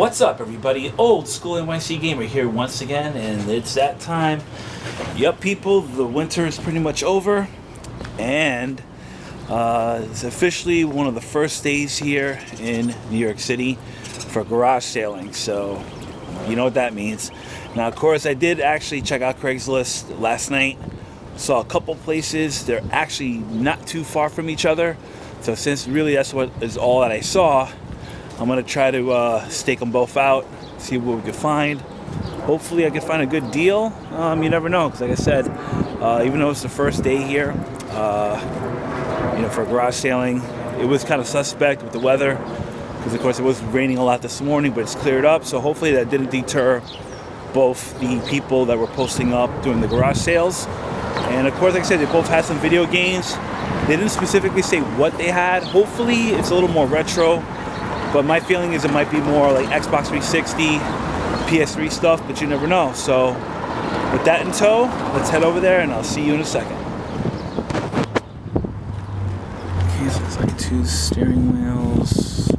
What's up, everybody? Old School NYC Gamer here once again, and it's that time. Yup, people, the winter is pretty much over, and it's officially one of the first days here in New York City for garage sailing, so you know what that means. Now, of course, I did actually check out Craigslist last night. Saw a couple places. They're actually not too far from each other, so since really that's what is all that I saw, I'm gonna try to stake them both out, see what we can find. Hopefully I can find a good deal. You never know, because like I said, even though it's the first day here, you know, for garage sailing, it was kind of suspect with the weather, because of course it was raining a lot this morning, but it's cleared up. So hopefully that didn't deter both the people that were posting up doing the garage sales. And of course, like I said, they both had some video games. They didn't specifically say what they had. Hopefully it's a little more retro. But my feeling is it might be more like Xbox 360, PS3 stuff, but you never know. So with that in tow, let's head over there and I'll see you in a second. Okay, so it's like two steering wheels.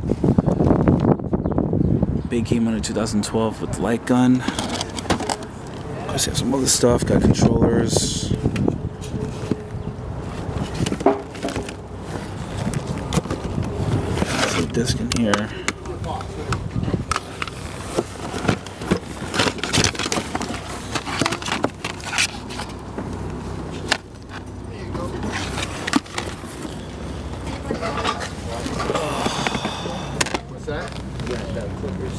Big came out in 2012 with the light gun. Of course, got some other stuff, got controllers. Disc in here. What's that? Yeah, that clippers.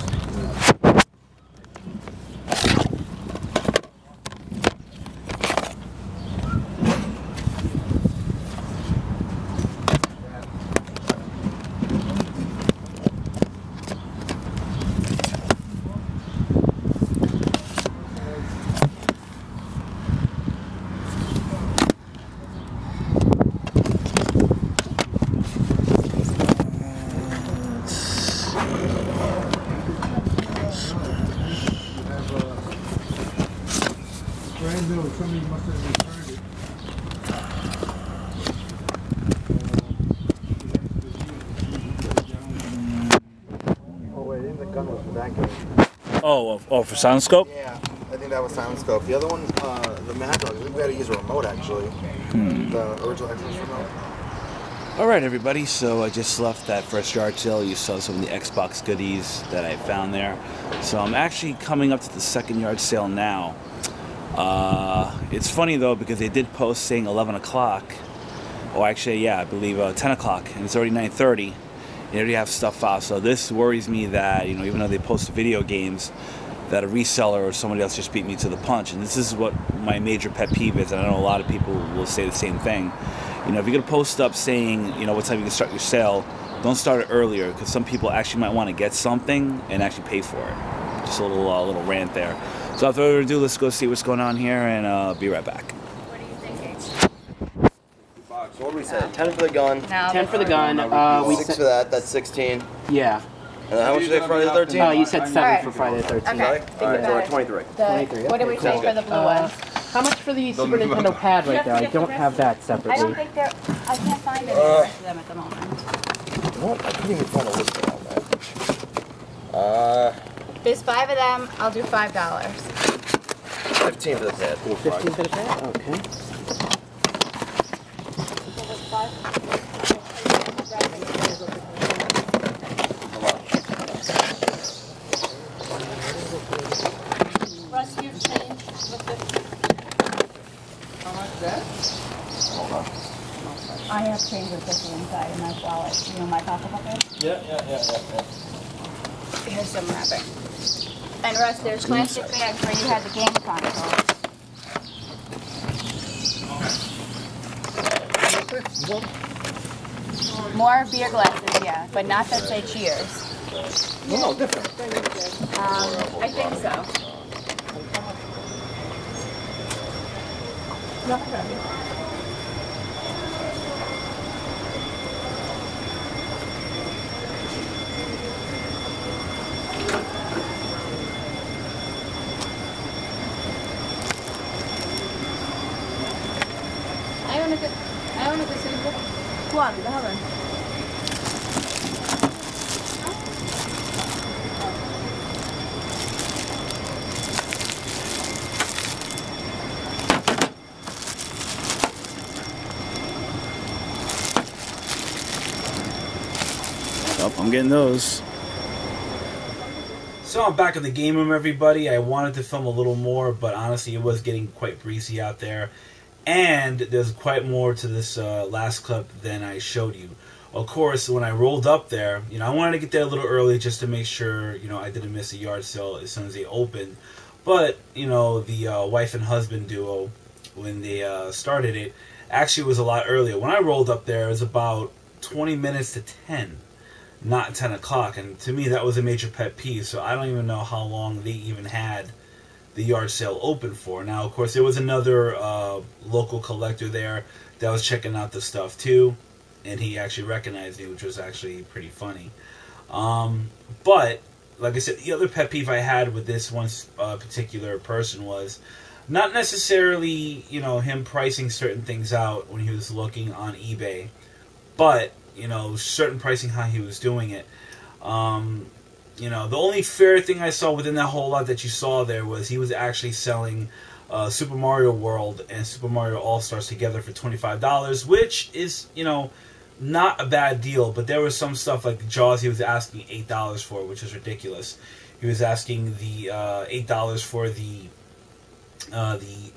Oh, for Soundscope? Yeah, I think that was Soundscope. The other one, the Mad Dog, I think we had to use a remote, actually. The original Xbox remote. Alright, everybody, so I just left that first yard sale. You saw some of the Xbox goodies that I found there. So I'm actually coming up to the second yard sale now. It's funny, though, because they did post saying 11 o'clock. Oh, actually, yeah, I believe 10 o'clock, and it's already 9:30. They already have stuff out, so this worries me that, you know, even though they post video games, that a reseller or somebody else just beat me to the punch. And this is what my major pet peeve is, and I know a lot of people will say the same thing. You know, if you're gonna post up saying, you know, what time you can start your sale, don't start it earlier, because some people actually might want to get something and actually pay for it. Just a little rant there. So without further ado, let's go see what's going on here, and be right back. What we said? 10 for the gun. No, 10 for the gun. We 6 for that. That's 16. Yeah. And then how much did you say Friday the 13th? Oh, you said 7 right. For Friday the 13th. Okay. All right, so we're 23. 23. What did we say for the blue one? How much for the Super Nintendo pad right there? I don't have that separately. I don't think they're... I can't find any of them at the moment. What? I couldn't even find a list of all that. There's 5 of them. I'll do $5. 15 for the pad. 15 for the pad? Okay. I have change with this inside in my wallet. You know my pocketbook is? Yeah. Here's some wrapping. And Russ, there's plastic bags where you had the game console. More beer glasses, yeah, but not that say cheers. No, different. I think so. No problem. Oh, I'm getting those. So I'm back in the game room, everybody. I wanted to film a little more, but honestly, it was getting quite breezy out there. And there's quite more to this last clip than I showed you. Of course, when I rolled up there, you know, I wanted to get there a little early just to make sure, you know, I didn't miss a yard sale as soon as they opened. But, you know, the wife and husband duo, when they started it, actually was a lot earlier. When I rolled up there, it was about 20 minutes to 10, not 10 o'clock. And to me, that was a major pet peeve, so I don't even know how long they even had the yard sale open for. Now, of course, there was another local collector there that was checking out the stuff, too. And he actually recognized me, which was actually pretty funny. But, like I said, the other pet peeve I had with this one particular person was not necessarily, you know, him pricing certain things out when he was looking on eBay, but, you know, certain pricing how he was doing it. You know, the only fair thing I saw within that whole lot that you saw there was he was actually selling Super Mario World and Super Mario All Stars together for $25, which is, you know, not a bad deal, but there was some stuff like Jaws he was asking $8 for, which is ridiculous. He was asking the $8 for the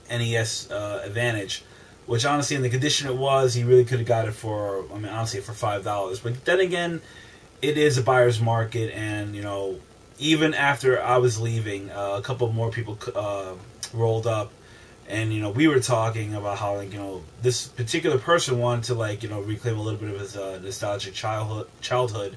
NES Advantage, which honestly, in the condition it was, he really could have got it for, I mean, honestly, for $5. But then again, it is a buyer's market, and, you know, even after I was leaving, a couple more people rolled up, and, you know, we were talking about how, like, you know, this particular person wanted to, like, you know, reclaim a little bit of his nostalgic childhood,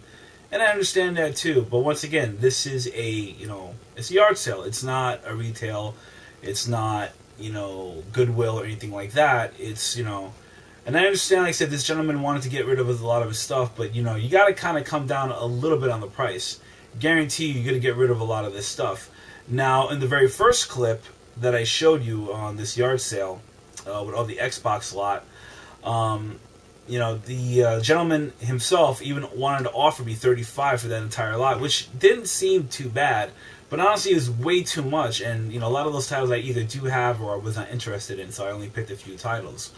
and I understand that too. But once again, this is a, you know, it's a yard sale. It's not a retail. It's not, you know, Goodwill or anything like that. It's, you know, and I understand, like I said, this gentleman wanted to get rid of a lot of his stuff, but, you know, you got to kind of come down a little bit on the price. Guarantee you're going to get rid of a lot of this stuff. Now, in the very first clip that I showed you on this yard sale with all the Xbox lot, you know, the gentleman himself even wanted to offer me $35 for that entire lot, which didn't seem too bad, but honestly it was way too much, and, you know, a lot of those titles I either do have or I was not interested in, so I only picked a few titles.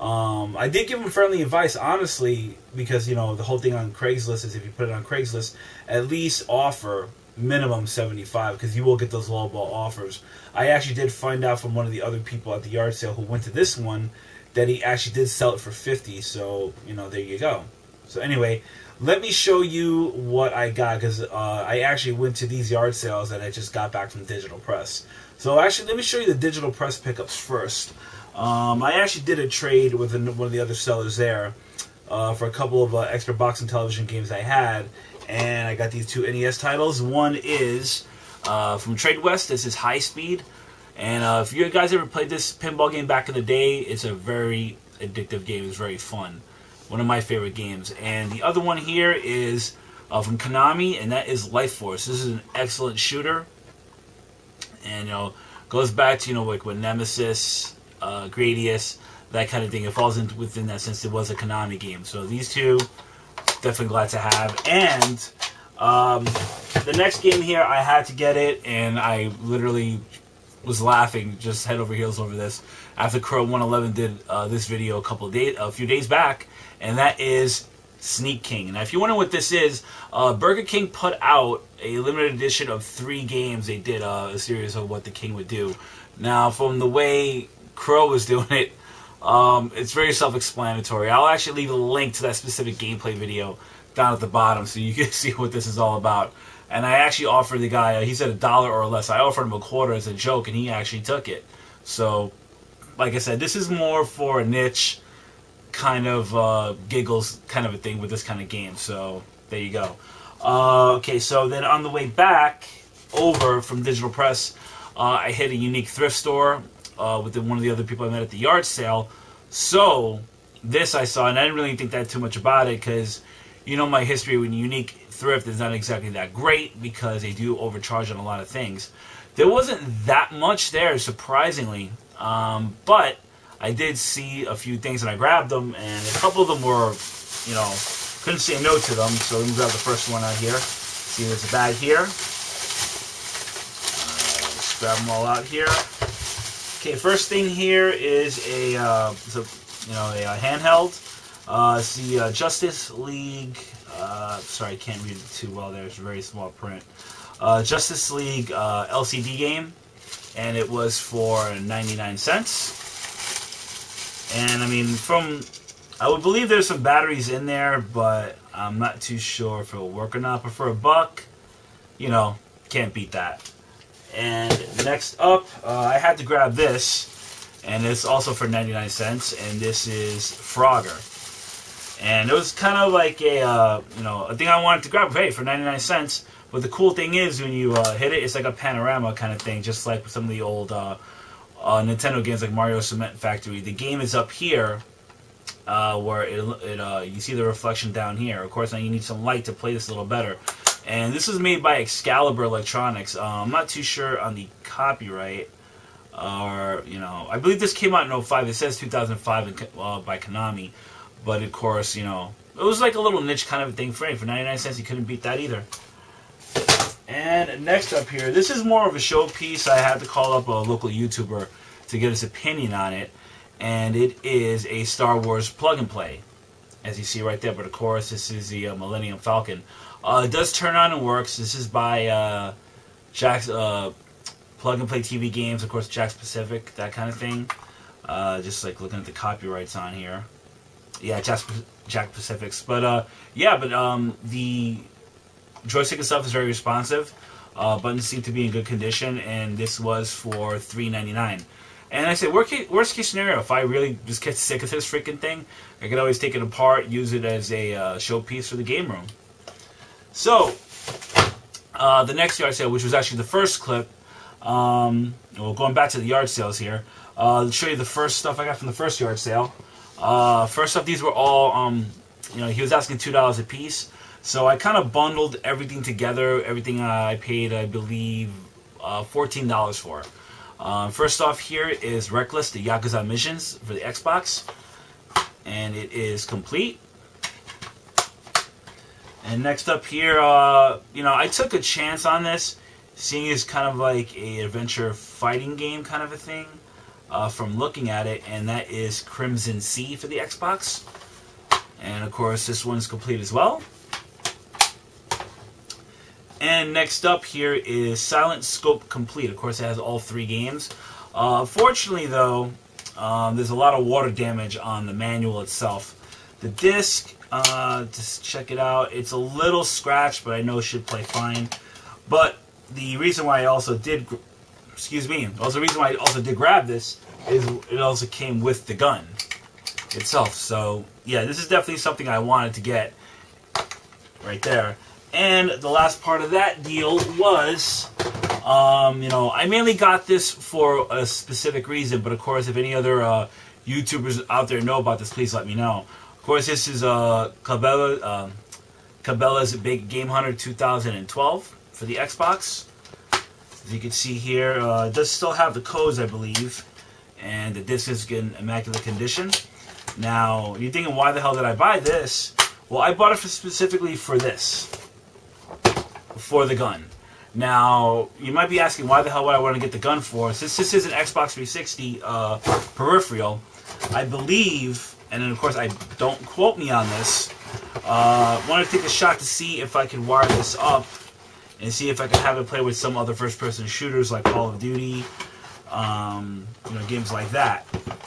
I did give him friendly advice, honestly, because, you know, the whole thing on Craigslist is if you put it on Craigslist, at least offer minimum $75, because you will get those lowball offers. I actually did find out from one of the other people at the yard sale who went to this one that he actually did sell it for $50, so, you know, there you go. So anyway, let me show you what I got, because I actually went to these yard sales that I just got back from Digital Press. So actually, let me show you the Digital Press pickups first. I actually did a trade with one of the other sellers there for a couple of extra box and television games I had, and I got these two NES titles. One is from Trade West. This is High Speed, and if you guys ever played this pinball game back in the day, it's a very addictive game. It's very fun. One of my favorite games. And the other one here is from Konami, and that is Life Force. This is an excellent shooter, and, you know, goes back to, you know, like when Nemesis, Gradius, that kind of thing. It falls in within that since it was a Konami game. So these two, definitely glad to have. And the next game here, I had to get it, and I literally was laughing just head over heels over this after Crow111 did this video a few days back, and that is Sneak King. Now, if you wonder what this is, Burger King put out a limited edition of 3 games. They did a series of what the King would do. Now, from the way Crow was doing it, it's very self-explanatory. I'll actually leave a link to that specific gameplay video down at the bottom so you can see what this is all about. And I actually offered the guy, he said $1 or less. I offered him $0.25 as a joke, and he actually took it. So, like I said, this is more for a niche kind of giggles kind of a thing with this kind of game. So, there you go. Okay, so then on the way back over from Digital Press, I hit a Unique Thrift Store with one of the other people I met at the yard sale. So, this I saw, and I didn't really think that too much about it because, you know, my history with Unique Thrift is not exactly that great because they do overcharge on a lot of things. There wasn't that much there, surprisingly, but I did see a few things and I grabbed them, and a couple of them were, you know, couldn't say no to them, so let me grab the first one out here. See, there's a bag here. Let's grab them all out here. Okay, first thing here is a handheld. It's the Justice League. Sorry, I can't read it too well there. It's very small print. Justice League LCD game, and it was for 99 cents. And I mean, I would believe there's some batteries in there, but I'm not too sure if it'll work or not. But for a buck, you know, can't beat that. And next up, I had to grab this, and it's also for 99 cents, and this is Frogger. And it was kind of like a, you know, a thing I wanted to grab, hey, for 99 cents. But the cool thing is, when you hit it, it's like a panorama kind of thing, just like some of the old Nintendo games like Mario Cement Factory. The game is up here, where you see the reflection down here. Of course, now you need some light to play this a little better. And this was made by Excalibur Electronics. I'm not too sure on the copyright, or you know, I believe this came out in 05. It says 2005 by Konami, but of course, you know, it was like a little niche kind of thing for him. For 99 cents, you couldn't beat that either. And next up here, this is more of a showpiece. I had to call up a local YouTuber to get his opinion on it, and it is a Star Wars plug and play, as you see right there. But of course, this is the Millennium Falcon. It does turn on and works. This is by Jakks Plug and Play TV Games, of course, Jakks Pacific, that kind of thing. Just like looking at the copyrights on here. Yeah, Jakks Pacific's. But yeah, but the joystick and stuff is very responsive. Buttons seem to be in good condition, and this was for $3.99. And I said, worst case scenario, if I really just get sick of this freaking thing, I can always take it apart, use it as a showpiece for the game room. So, the next yard sale, which was actually the first clip, well, going back to the yard sales here, I'll show you the first stuff I got from the first yard sale. First off, these were all, you know, he was asking $2 a piece, so I kind of bundled everything together, everything I paid, I believe, $14 for. First off here is Reckless, the Yakuza Missions for the Xbox, and it is complete. And next up here, you know, I took a chance on this, seeing it's kind of like a adventure fighting game kind of a thing, from looking at it, and that is Crimson Sea for the Xbox. And of course, this one's complete as well. And next up here is Soundscope Complete. Of course, it has all three games. Fortunately, though, there's a lot of water damage on the manual itself. The disc, just check it out. It's a little scratched, but I know it should play fine. But the reason why I also did, grab this is it also came with the gun itself. So yeah, this is definitely something I wanted to get right there. And the last part of that deal was, you know, I mainly got this for a specific reason. But of course, if any other YouTubers out there know about this, please let me know. Of course, this is Cabela's Big Game Hunter 2012 for the Xbox. As you can see here, it does still have the codes, I believe, and the disc is in immaculate condition. Now, you're thinking, why the hell did I buy this? Well, I bought it specifically for this, for the gun. Now, you might be asking, why the hell would I want to get the gun for? Since this is an Xbox 360 peripheral, I believe... And then, of course, I don't quote me on this. Wanted to take a shot to see if I could wire this up and see if I could have it play with some other first-person shooters like Call of Duty, you know, games like that.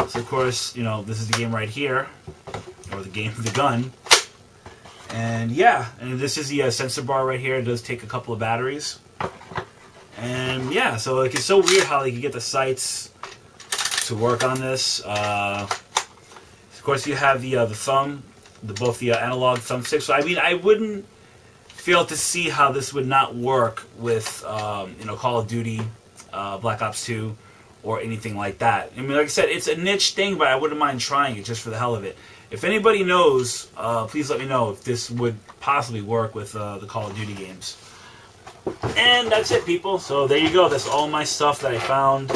So, of course, you know, this is the game right here, or the game, the gun. And, yeah, and this is the sensor bar right here. It does take a couple of batteries. And, yeah, so like, it's so weird how they can get the sights to work on this. Of course, you have the thumb, both the analog thumbstick. So I mean, I wouldn't fail to see how this would not work with you know, Call of Duty, Black Ops 2, or anything like that. I mean, like I said, it's a niche thing, but I wouldn't mind trying it just for the hell of it. If anybody knows, please let me know if this would possibly work with the Call of Duty games. And that's it, people. So there you go. That's all my stuff that I found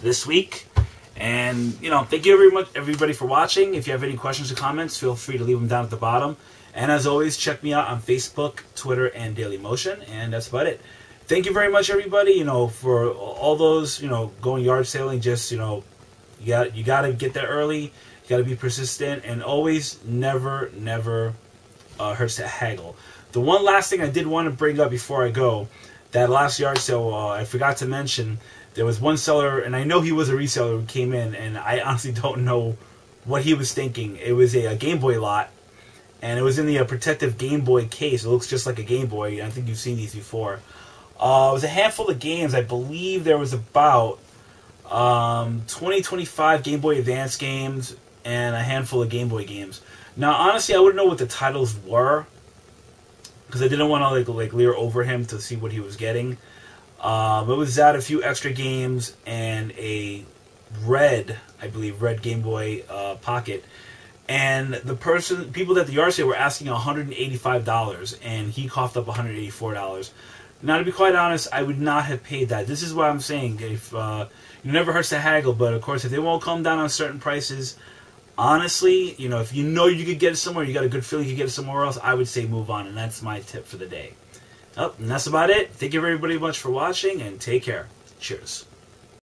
this week. And, you know, thank you very much, everybody, for watching. If you have any questions or comments, feel free to leave them down at the bottom. And as always, check me out on Facebook, Twitter, and Dailymotion. And that's about it. Thank you very much, everybody, you know, for all those, you know, going yard sailing. Just, you know, you got to get there early. You gotta be persistent, and always never hurts to haggle. The one last thing I did want to bring up before I go, that last yard sale, I forgot to mention, there was one seller, and I know he was a reseller who came in, and I honestly don't know what he was thinking. It was a Game Boy lot, and it was in the protective Game Boy case. It looks just like a Game Boy. I think you've seen these before. It was a handful of games. I believe there was about 20, 25 Game Boy Advance games and a handful of Game Boy games. Now, honestly, I wouldn't know what the titles were, because I didn't want to like leer over him to see what he was getting. It was that, a few extra games, and a red, I believe, red Game Boy Pocket. And the people at the yard sale were asking $185, and he coughed up $184. Now, to be quite honest, I would not have paid that. This is what I'm saying. If it never hurts to haggle, but of course, if they won't come down on certain prices, honestly, you know, if you know you could get it somewhere, you got a good feeling you could get it somewhere else, I would say move on, and that's my tip for the day. Oh, and that's about it. Thank you very much for watching, and take care. Cheers.